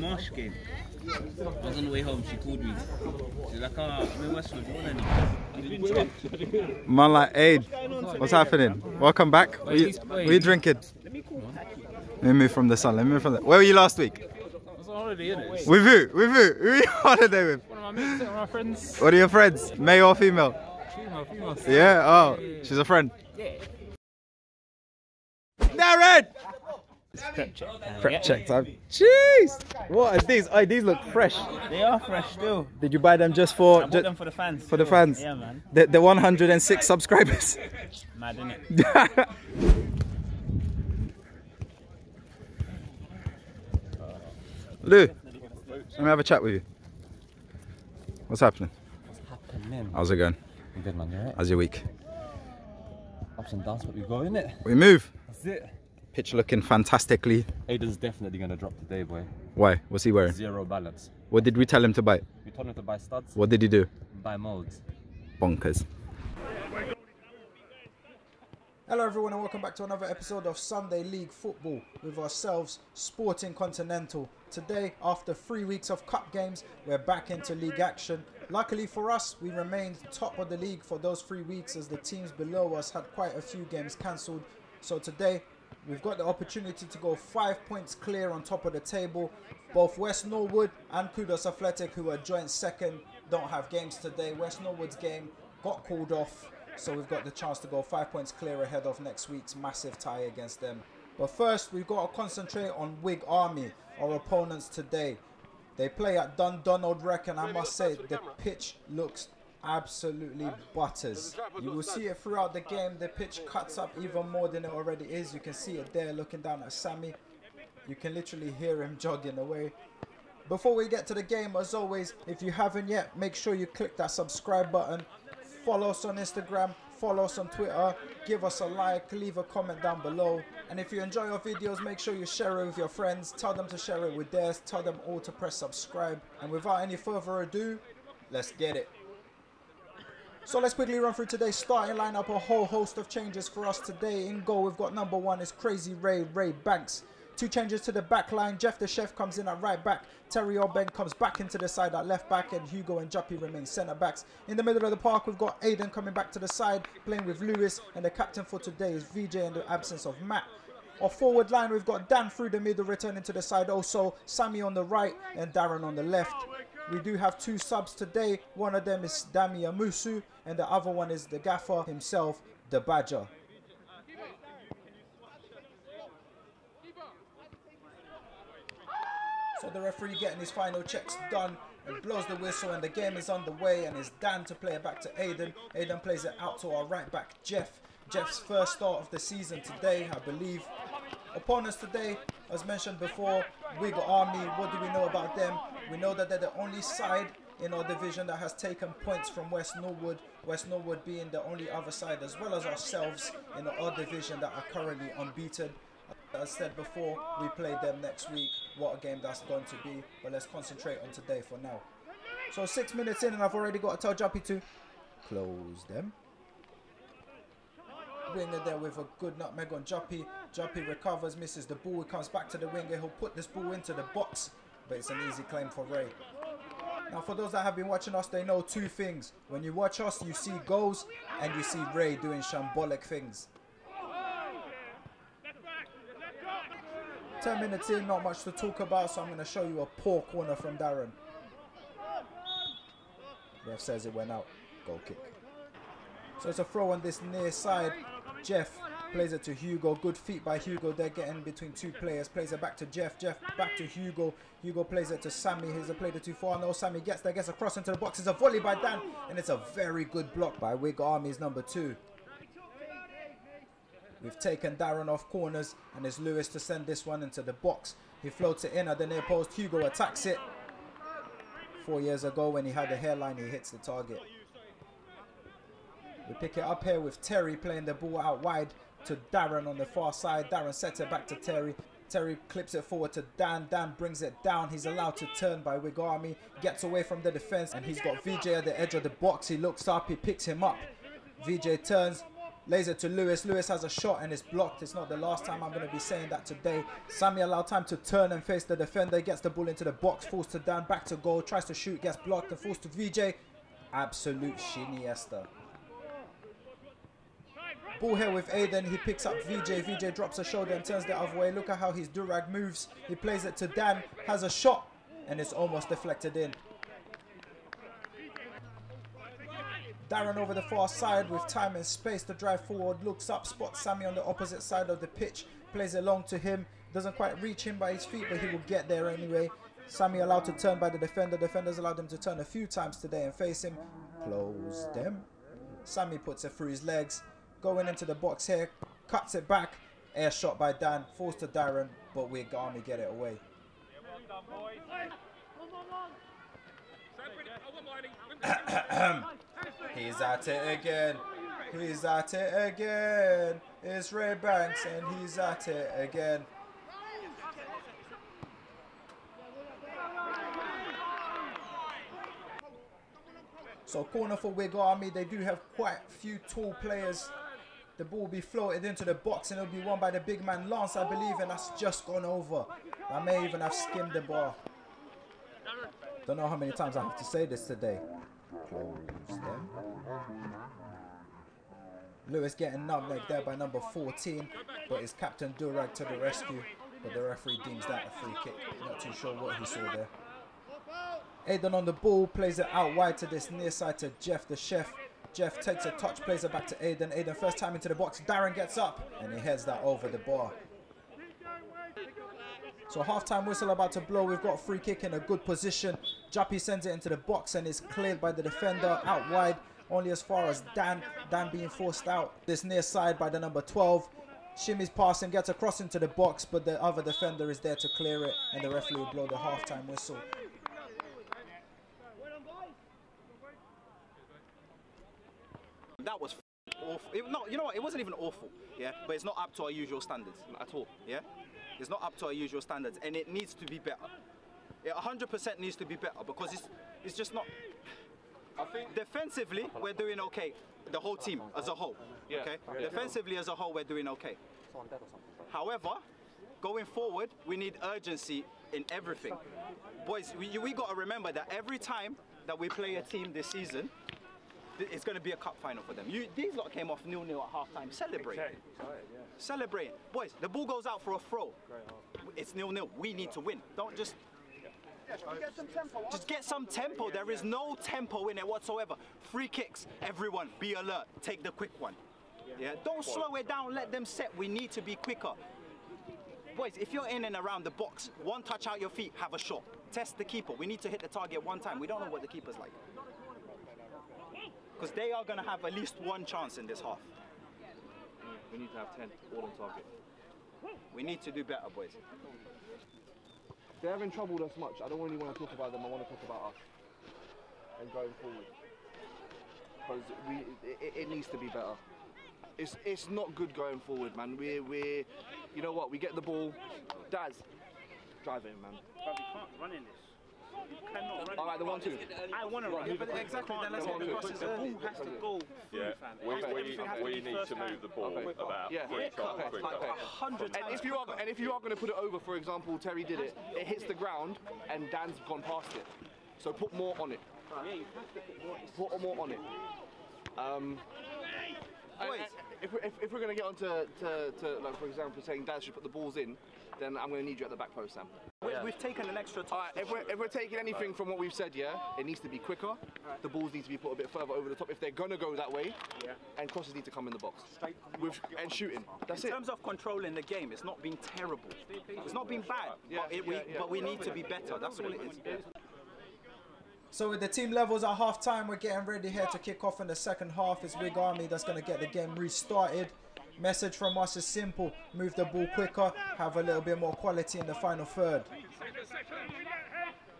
Dimash game. I was on the way home, she called me. She's like, ah, I'm in Westwood, you want anything? Man like, hey, what's happening? Welcome back. What are you drinking? Let me move from the sun, let me move from the... Where were you last week? I was on holiday, innit? With who? With who? Who are you on holiday with? One of my mates, one of my friends. What are your friends? Male or female? Female. Yeah, oh, she's a friend. Yeah. Darren! It's prep check time. Jeez! What are these? Oh, these look fresh. They are fresh still. Did you buy them just for... I bought them for the fans. For the fans? Yeah, man. The 106 subscribers. Mad, innit? Lou, let me have a chat with you. What's happening? How's it going? I'm good, man. You alright? How's your week? Ups and downs, but we go, innit? We move. That's it. Pitch looking fantastically. Aiden's definitely going to drop today, boy. Why? What's he wearing? Zero balance. What did we tell him to buy? We told him to buy studs. What did he do? Buy molds. Bonkers. Hello everyone and welcome back to another episode of Sunday League Football with ourselves, Sporting Continental. Today, after 3 weeks of cup games, we're back into league action. Luckily for us, we remained top of the league for those 3 weeks as the teams below us had quite a few games cancelled. So today, we've got the opportunity to go 5 points clear on top of the table. Both West Norwood and Kudos Athletic, who are joint second, don't have games today. West Norwood's game got called off, so we've got the chance to go 5 points clear ahead of next week's massive tie against them. But first, we've got to concentrate on Wig Army, our opponents today. They play at Dundonald Rec, and I must say, the pitch looks absolutely butters. You will see it throughout the game. The pitch cuts up even more than it already is. You can see it there looking down at Sammy. You can literally hear him jogging away. Before we get to the game, as always, if you haven't yet, make sure you click that subscribe button. Follow us on Instagram, follow us on Twitter, give us a like, leave a comment down below. And if you enjoy our videos, make sure you share it with your friends. Tell them to share it with theirs. Tell them all to press subscribe. And without any further ado, let's get it. So let's quickly run through today's starting lineup. A whole host of changes for us today. In goal, we've got number one is Crazy Ray, Ray Banks. Two changes to the back line. Jeff the Chef comes in at right back. Terry Oben comes back into the side at left back, and Hugo and Juppy remain centre backs. In the middle of the park, we've got Aiden coming back to the side, playing with Lewis, and the captain for today is VJ in the absence of Matt. Our forward line, we've got Dan through the middle, returning to the side also. Sammy on the right and Darren on the left. We do have two subs today. One of them is Damian Musu, and the other one is the gaffer himself, the Badger. So the referee getting his final checks done, and blows the whistle, and the game is underway, and it's Dan to play it back to Aiden. Aiden plays it out to our right back, Jeff. Jeff's first start of the season today, I believe. Opponents today, as mentioned before, Wig Army. What do we know about them? We know that they're the only side in our division that has taken points from West Norwood. West Norwood being the only other side, as well as ourselves, in our division that are currently unbeaten. As I said before, we play them next week. What a game that's going to be. But let's concentrate on today for now. So 6 minutes in, and I've already got to tell Juppy to close them. Winger there with a good nutmeg on Juppy. Juppy recovers, misses the ball. He comes back to the winger. He'll put this ball into the box, but it's an easy claim for Ray. Now, for those that have been watching us, they know two things. When you watch us, you see goals, and you see Ray doing shambolic things. 10 minutes in, not much to talk about, so I'm going to show you a poor corner from Darren. Ref says it went out. Goal kick. So it's a throw on this near side. Jeff plays it to Hugo. Good feet by Hugo. They're getting between two players. Plays it back to Jeff. Jeff back to Hugo. Hugo plays it to Sammy. He's a player too far. No, Sammy gets there. Gets across into the box. It's a volley by Dan. And it's a very good block by Wig Army's number two. We've taken Darren off corners. And it's Lewis to send this one into the box. He floats it in at the near post. Hugo attacks it. 4 years ago when he had a hairline, he hits the target. We pick it up here with Terry playing the ball out wide to Darren on the far side. Darren sets it back to Terry. Terry clips it forward to Dan. Dan brings it down. He's allowed to turn by Wig Army. Gets away from the defence, and he's got VJ at the edge of the box. He looks up. He picks him up. VJ turns. Lays it to Lewis. Lewis has a shot and it's blocked. It's not the last time I'm going to be saying that today. Sammy allowed time to turn and face the defender. Gets the ball into the box. Falls to Dan. Back to goal. Tries to shoot. Gets blocked and falls to VJ. Absolute shiniesta. Ball here with Aiden. He picks up VJ. VJ drops a shoulder and turns the other way. Look at how his durag moves. He plays it to Dan. Has a shot and it's almost deflected in. Darren over the far side with time and space to drive forward, looks up, spots Sammy on the opposite side of the pitch, plays it long to him, doesn't quite reach him by his feet, but he will get there anyway. Sammy allowed to turn by the defender, defenders allowed him to turn a few times today and face him, close them. Sammy puts it through his legs, going into the box here, cuts it back, air shot by Dan, falls to Darren, but Wig Army get it away. He's at it again. He's at it again. It's Ray Banks and he's at it again. So corner for Wig Army. They do have quite a few tall players. The ball will be floated into the box and it'll be won by the big man Lance, I believe, and that's just gone over. I may even have skimmed the bar. Don't know how many times I have to say this today. Close them. Lewis getting nutmegged there by number 14, but it's Captain Durag to the rescue. But the referee deems that a free kick. Not too sure what he saw there. Aiden on the ball, plays it out wide to this near side to Jeff the Chef. Jeff takes a touch, plays it back to Aiden. Aiden first time into the box. Darren gets up and he heads that over the bar. So half-time whistle about to blow. We've got free kick in a good position. Juppy sends it into the box and is cleared by the defender out wide, only as far as Dan. Dan being forced out this near side by the number 12. Shimmies passing, gets across into the box, but the other defender is there to clear it, and the referee will blow the half-time whistle. That was awful. No, you know what? It wasn't even awful, yeah. But it's not up to our usual standards at all, yeah. It's not up to our usual standards, and it needs to be better. It 100% needs to be better because it's just not. I think defensively, we're doing okay. The whole team as a whole, okay. Defensively as a whole, we're doing okay. However, going forward, we need urgency in everything. Boys, we got to remember that every time that we play a team this season, it's going to be a cup final for them. These lot came off 0-0 at half-time. Celebrate. Celebrate. Boys, the ball goes out for a throw. It's 0-0. We need to win. Don't just... Get some tempo. Just get some tempo. There is no tempo in it whatsoever. Free kicks. Everyone, be alert. Take the quick one. Yeah. Don't slow it down. Let them set. We need to be quicker. Boys, if you're in and around the box, one touch out your feet, have a shot. Test the keeper. We need to hit the target one time. We don't know what the keeper's like. Because they are going to have at least one chance in this half. We need to have 10 all on target. We need to do better, boys. They're having trouble this much. I don't really want to talk about them. I want to talk about us and going forward. Because it needs to be better. It's not good going forward, man. We're you know what? We get the ball. Daz, drive in, man. But we can't run in this. Alright, the 1-2. I want to run. Yeah, but exactly, then let's get the crosses. The ball has to go through, fam. We need to move the ball about 100 times. And if you are going to put it over, for example, Terry did it, it hits the ground and Dan's gone past it. So put more on it. Yeah, you have to put more on it. If we're going to get on to like, for example, saying Dan should put the balls in, then I'm going to need you at the back post, Sam. We've taken an extra time. Right, if we're taking anything from what we've said, yeah, it needs to be quicker. Right. The balls need to be put a bit further over the top if they're going to go that way, and crosses need to come in the box. And shooting. That's it. In terms of controlling the game, it's not been terrible. It's not been bad, but we need to be better. That's all it is. So with the team levels at half-time, we're getting ready here to kick off in the second half. It's Wig Army that's going to get the game restarted. Message from us is simple. Move the ball quicker, have a little bit more quality in the final third.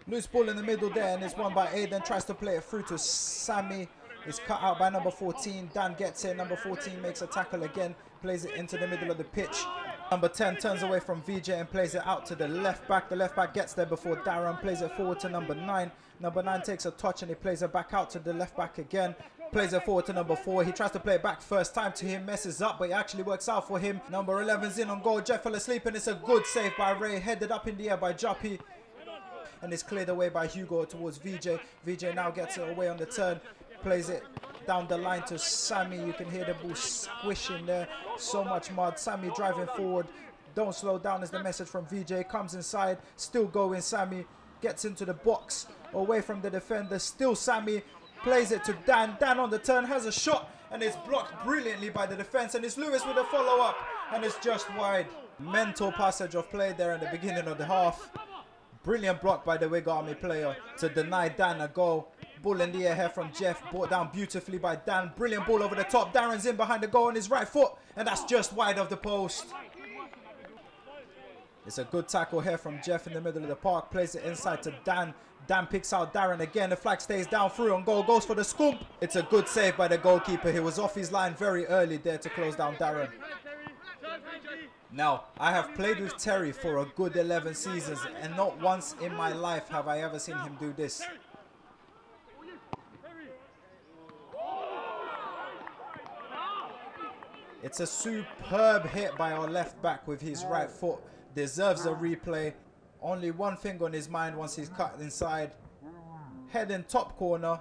Loose ball in the middle there and it's won by Aiden. Tries to play it through to Sammy. It's cut out by number 14. Dan gets it. Number 14 makes a tackle again. Plays it into the middle of the pitch. Number 10 turns away from VJ and plays it out to the left back. The left back gets there before Darren. Plays it forward to number 9. Number 9 takes a touch and he plays it back out to the left back again. plays it forward to number 4. He tries to play it back first time to him, messes up, but it actually works out for him. Number 11's in on goal. Jeff fell asleep, and it's a good save by Ray, headed up in the air by Juppy, and it's cleared away by Hugo towards VJ. VJ now gets it away on the turn, plays it down the line to Sammy. You can hear the ball squishing there, so much mud. Sammy driving forward, don't slow down is the message from VJ. Comes inside, still going Sammy, gets into the box, away from the defender, still Sammy, plays it to Dan. Dan on the turn has a shot, and it's blocked brilliantly by the defense, and it's Lewis with a follow up, and it's just wide. Mental passage of play there in the beginning of the half. Brilliant block by the Wig Army player to deny Dan a goal. Ball in the air here from Jeff, brought down beautifully by Dan. Brilliant ball over the top. Darren's in behind the goal on his right foot, and that's just wide of the post. It's a good tackle here from Jeff in the middle of the park. Plays it inside to Dan. Dan picks out Darren again. The flag stays down, through on goal. Goes for the scoop. It's a good save by the goalkeeper. He was off his line very early there to close down Darren. Now, I have played with Terry for a good 11 seasons, and not once in my life have I ever seen him do this. It's a superb hit by our left back with his right foot. Deserves a replay. Only one thing on his mind once he's cut inside. Head in top corner.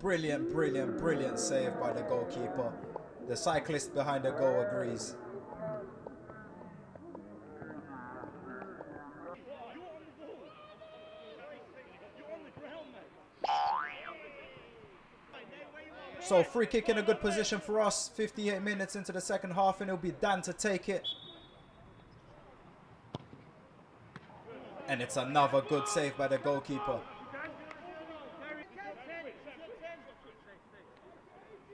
Brilliant, brilliant, brilliant save by the goalkeeper. The cyclist behind the goal agrees. So free kick in a good position for us. 58 minutes into the second half, and it'll be Dan to take it. And it's another good save by the goalkeeper.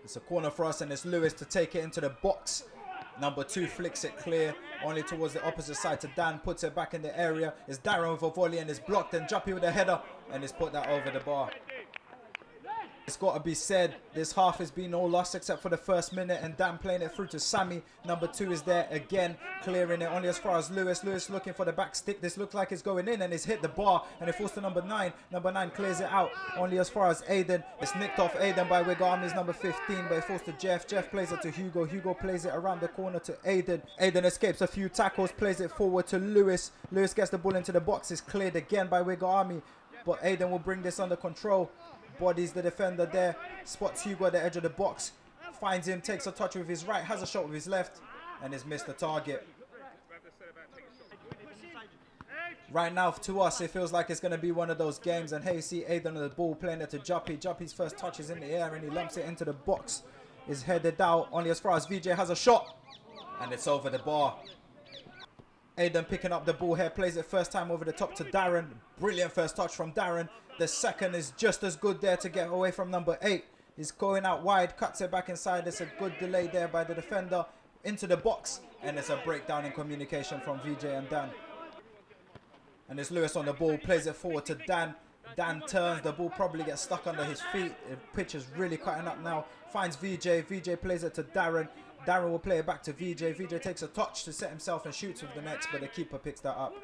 It's a corner for us, and it's Lewis to take it into the box. Number 2 flicks it clear, only towards the opposite side to Dan. Puts it back in the area. It's Darren with a volley, and it's blocked, and Juppy with a header, and it's put that over the bar. It's got to be said, this half has been all lost except for the first minute, and Dan playing it through to Sammy. Number 2 is there again, clearing it only as far as Lewis. Lewis looking for the back stick. This looks like it's going in, and it's hit the bar, and it falls to number 9. Number 9 clears it out only as far as Aiden. It's nicked off Aiden by Wig Army's number 15, but it falls to Jeff. Jeff plays it to Hugo. Hugo plays it around the corner to Aiden. Aiden escapes a few tackles, plays it forward to Lewis. Lewis gets the ball into the box. It's cleared again by Wig Army, but Aiden will bring this under control. Bodies the defender there, spots Hugo at the edge of the box, finds him, takes a touch with his right, has a shot with his left, and has missed the target. Right now, to us, it feels like it's going to be one of those games, and here you see Aiden on the ball, playing it to Juppy. Juppy's first touch is in the air, and he lumps it into the box. Is headed out only as far as VJ has a shot, and it's over the bar. Aiden picking up the ball here, plays it first time over the top to Darren. Brilliant first touch from Darren. The second is just as good there to get away from number 8. He's going out wide, cuts it back inside. It's a good delay there by the defender into the box, and it's a breakdown in communication from VJ and Dan. And it's Lewis on the ball, plays it forward to Dan. Dan turns, the ball probably gets stuck under his feet. The pitch is really cutting up now. Finds VJ. VJ plays it to Darren. Darren will play it back to VJ. VJ takes a touch to set himself and shoots with the next, but the keeper picks that up.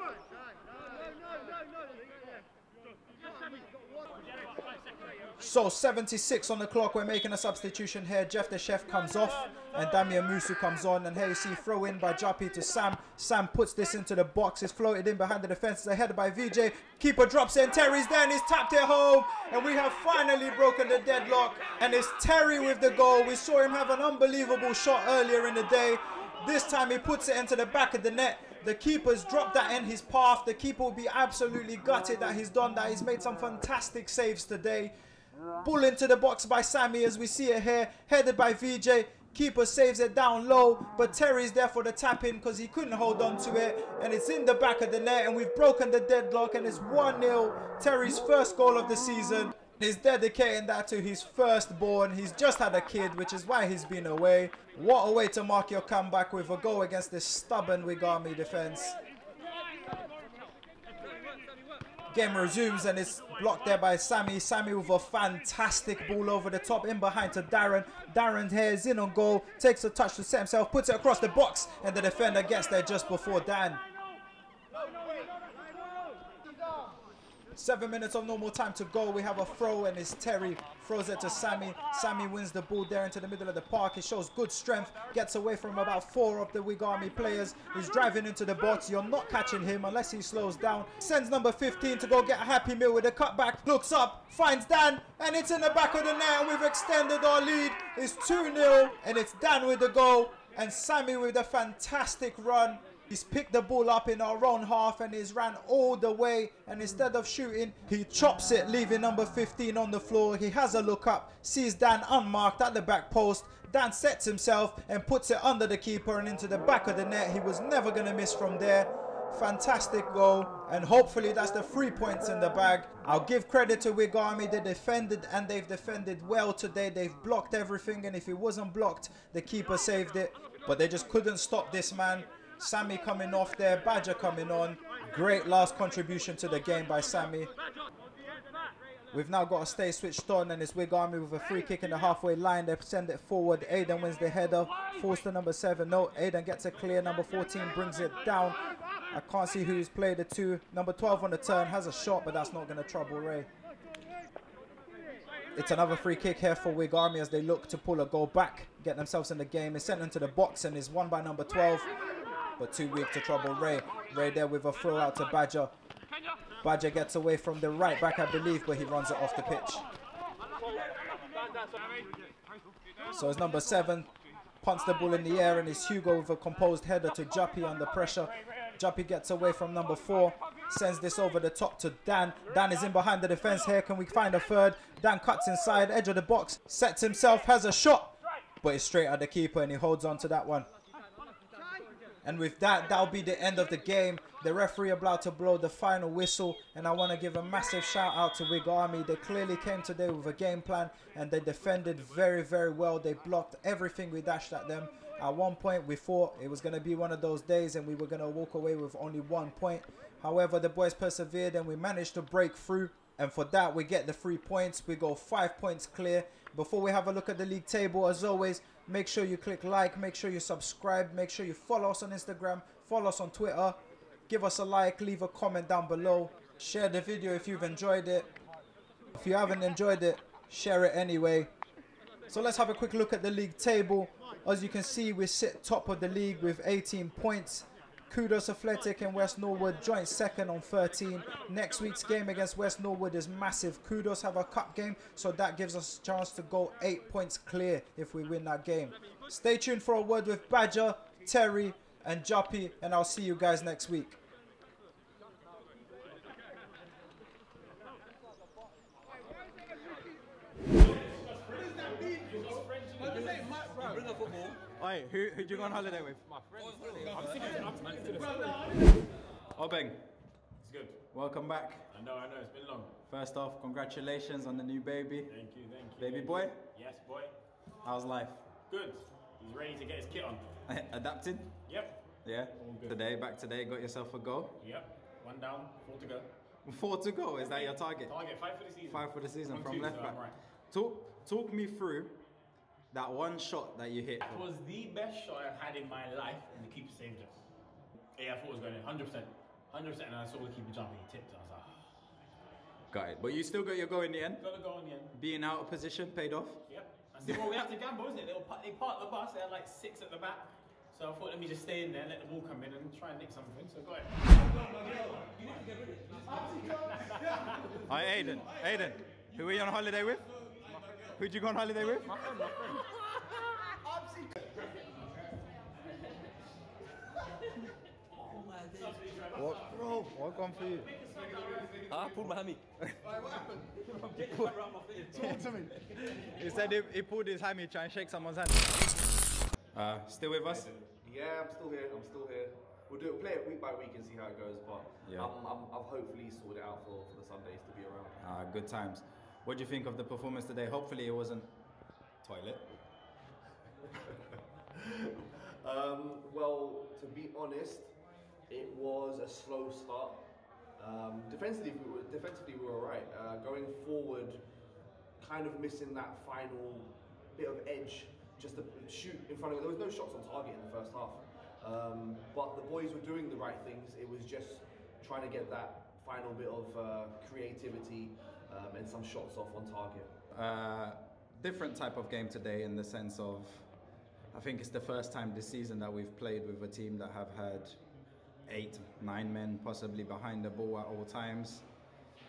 So 76 on the clock, we're making a substitution here. Jeff the Chef comes off, and Damian Musu comes on, and here you see throw in by Juppy to Sam. Sam puts this into the box, it's floated in behind the defence, it's a header by VJ. Keeper drops in, Terry's there, and he's tapped it home, and we have finally broken the deadlock, and it's Terry with the goal. We saw him have an unbelievable shot earlier in the day. This time he puts it into the back of the net. The keeper's dropped that in his path. The keeper will be absolutely gutted that he's done that. He's made some fantastic saves today. Ball into the box by Sammy as we see it here, headed by VJ. Keeper saves it down low, but Terry's there for the tap in because he couldn't hold on to it, and it's in the back of the net, and we've broken the deadlock, and it's 1-0. Terry's first goal of the season. He's dedicating that to his firstborn. He's just had a kid, which is why he's been away. What a way to mark your comeback with a goal against this stubborn Wig Army defense. Game resumes, and it's blocked there by Sammy. Sammy with a fantastic ball over the top, in behind to Darren. Darren here is in on goal, takes a touch to set himself, puts it across the box, and the defender gets there just before Dan. 7 minutes of normal time to go. We have a throw, and it's Terry. Throws it to Sammy. Sammy wins the ball there into the middle of the park. He shows good strength. Gets away from about four of the Wig Army players. He's driving into the box. You're not catching him unless he slows down. Sends number 15 to go get a Happy Meal with a cutback. Looks up, finds Dan, and it's in the back of the net. And we've extended our lead. It's 2-0, and it's Dan with the goal. And Sammy with a fantastic run. He's picked the ball up in our own half and he's ran all the way, and instead of shooting, he chops it, leaving number 15 on the floor. He has a look up, sees Dan unmarked at the back post. Dan sets himself and puts it under the keeper and into the back of the net. He was never going to miss from there. Fantastic goal, and hopefully that's the 3 points in the bag. I'll give credit to Wig Army. They defended, and they've defended well today. They've blocked everything, and if it wasn't blocked, the keeper saved it. But they just couldn't stop this man. Sammy coming off there, Badger coming on. Great last contribution to the game by Sammy. We've now got to stay switched on, and it's Wig Army with a free kick in the halfway line. They send it forward. Aiden wins the header, forced to number 7. No, Aiden gets a clear. Number 14 brings it down. I can't see who's played the 2. Number 12 on the turn has a shot, but that's not going to trouble Ray. It's another free kick here for Wig Army as they look to pull a goal back, get themselves in the game. It's sent into the box and is won by number 12. But too weak to trouble Ray. Ray there with a throw out to Badger. Badger gets away from the right back, I believe, but he runs it off the pitch. So it's number 7. Punts the ball in the air, and it's Hugo with a composed header to Juppy under pressure. Juppy gets away from number 4. Sends this over the top to Dan. Dan is in behind the defence here. Can we find a third? Dan cuts inside, edge of the box. Sets himself, has a shot. But it's straight at the keeper, and he holds on to that one. And with that, that'll be the end of the game. The referee about to blow the final whistle. And I want to give a massive shout out to Wig Army. They clearly came today with a game plan. And they defended very, very well. They blocked everything we dashed at them. At one point, we thought it was going to be one of those days. And we were going to walk away with only 1 point. However, the boys persevered. And we managed to break through. And for that, we get the 3 points. We go 5 points clear. Before we have a look at the league table, as always, make sure you click like, make sure you subscribe, make sure you follow us on Instagram, follow us on Twitter, give us a like, leave a comment down below, share the video if you've enjoyed it. If you haven't enjoyed it, share it anyway. So let's have a quick look at the league table. As you can see, we sit top of the league with 18 points. Kudos Athletic and West Norwood joint second on 13. Next week's game against West Norwood is massive. Kudos have a cup game, so that gives us a chance to go 8 points clear if we win that game. Stay tuned for a word with Badger, Terry and Juppy, and I'll see you guys next week. Hey, who do you go on holiday with? My friend. Obeng. It's good. Welcome back. I know, it's been long. First off, congratulations on the new baby. Thank you. Baby boy? Yes, boy. How's life? Good. He's ready to get his kit on. Adapted? Yep. Yeah? All good. Back today, got yourself a goal? Yep. 1 down, 4 to go. 4 to go? Is that your target? Target, 5 for the season. 5 for the season from left back. Right. Talk me through that one shot that you hit. That was the best shot I've had in my life, and the keeper saved it. Yeah, I thought it was going in, 100%. 100%, and I saw the keeper jumping, he tipped, and I was like, oh. Got it, but you still got your goal in the end? Got a goal in the end. Being out of position paid off? Yep. I said, well, we have to gamble, isn't it? They parked the bus, they had like 6 at the back. So I thought, let me just stay in there, let the ball come in, and try and nick something, so got it. Alright, Aiden, who are you on holiday with? Who'd you go on holiday with? My friend. What, bro? What gone for you? I pulled my hammy. What happened? Talk to me. He said he pulled his hammy trying to shake someone's hand. Still with us? Yeah, I'm still here. We'll play it week by week and see how it goes, but yeah. I'll hopefully sort it out for the Sundays to be around. Good times. What do you think of the performance today? Hopefully it wasn't toilet. Well, to be honest, it was a slow start. Defensively, we were all right. Going forward, kind of missing that final bit of edge, just to shoot in front of it. There was no shots on target in the first half. But the boys were doing the right things. It was just trying to get that final bit of creativity and some shots off on target. Different type of game today in the sense of, I think it's the first time this season that we've played with a team that have had 8, 9 men possibly behind the ball at all times.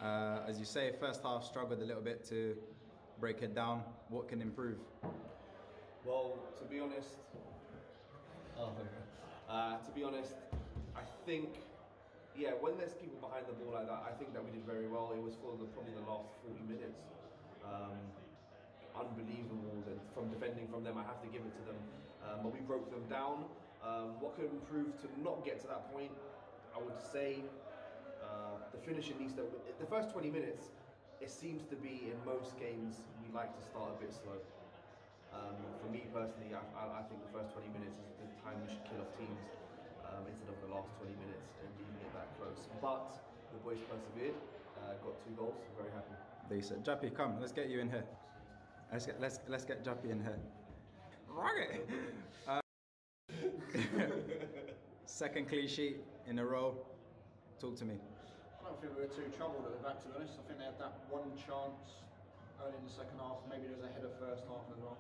As you say, first half struggled a little bit to break it down. What can improve? Well, to be honest, I think, yeah, when there's people behind the ball like that, I think that we did very well. It was for probably the last 40 minutes. Unbelievable from defending from them. I have to give it to them. But we broke them down. What could improve to not get to that point? I would say the finish, at least the first 20 minutes, it seems to be in most games we like to start a bit slow. For me personally, I think the first 20 minutes is the time we should kill off teams instead of the last 20 minutes and leaving it that close. But the boys persevered, got 2 goals. I'm very happy. They said, "Juppy, come, let's get you in here. Let's get Juppy in here." Right. Second clean sheet in a row. Talk to me. I don't think we were too troubled at the back, to be honest. I think they had that one chance early in the second half. Maybe there was a header first half as well,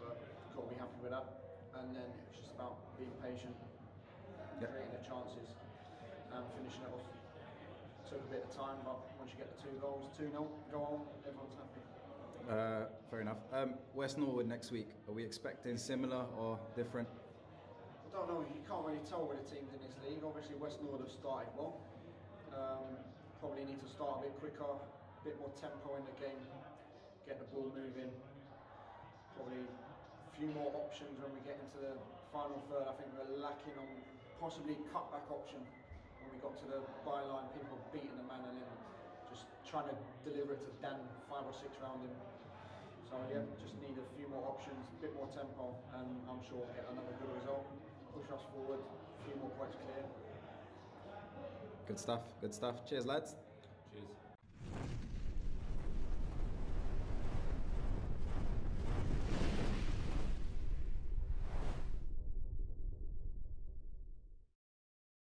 but got to be happy with that. And then it was just about being patient, creating the chances, and finishing it off. Took a bit of time, but once you get the 2 goals, 2-0, go on, everyone's happy. Fair enough. West Norwood next week, are we expecting similar or different? I don't know, you can't really tell with the teams in this league. Obviously West Norwood have started well, probably need to start a bit quicker, a bit more tempo in the game, get the ball moving, probably a few more options when we get into the final third. I think we're lacking on possibly cut-back option when we got to the byline, people beating the man and then just trying to deliver it to Dan 5 or 6 round him. So yeah, just need a few more options, a bit more tempo, and I'm sure we'll get another good result. Push us forward, a few more points clear. Good stuff, good stuff. Cheers lads.